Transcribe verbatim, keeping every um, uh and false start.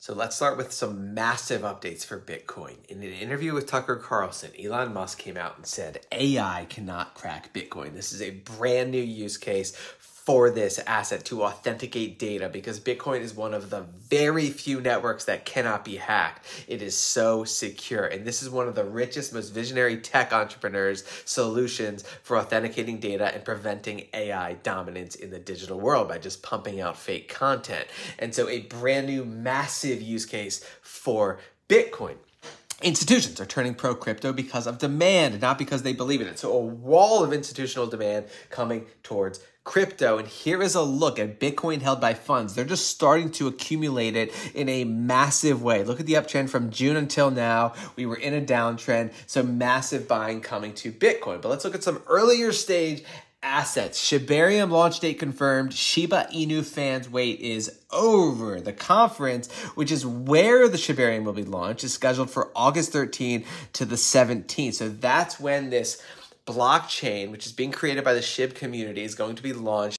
So let's start with some massive updates for Bitcoin. In an interview with Tucker Carlson, Elon Musk came out and said, A I cannot crack Bitcoin. This is a brand new use case for this asset to authenticate data, because Bitcoin is one of the very few networks that cannot be hacked. It is so secure. And this is one of the richest, most visionary tech entrepreneurs' solutions for authenticating data and preventing A I dominance in the digital world by just pumping out fake content. And so a brand new massive use case for Bitcoin. Institutions are turning pro-crypto because of demand, not because they believe in it. So a wall of institutional demand coming towards crypto. And here is a look at Bitcoin held by funds. They're just starting to accumulate it in a massive way. Look at the uptrend from June until now. We were in a downtrend, so massive buying coming to Bitcoin. But let's look at some earlier stage assets. Shibarium launch date confirmed. Shiba Inu fans wait is over. The conference, which is where the Shibarium will be launched, is scheduled for August thirteenth to the seventeenth. So that's when this blockchain, which is being created by the Shib community, is going to be launched.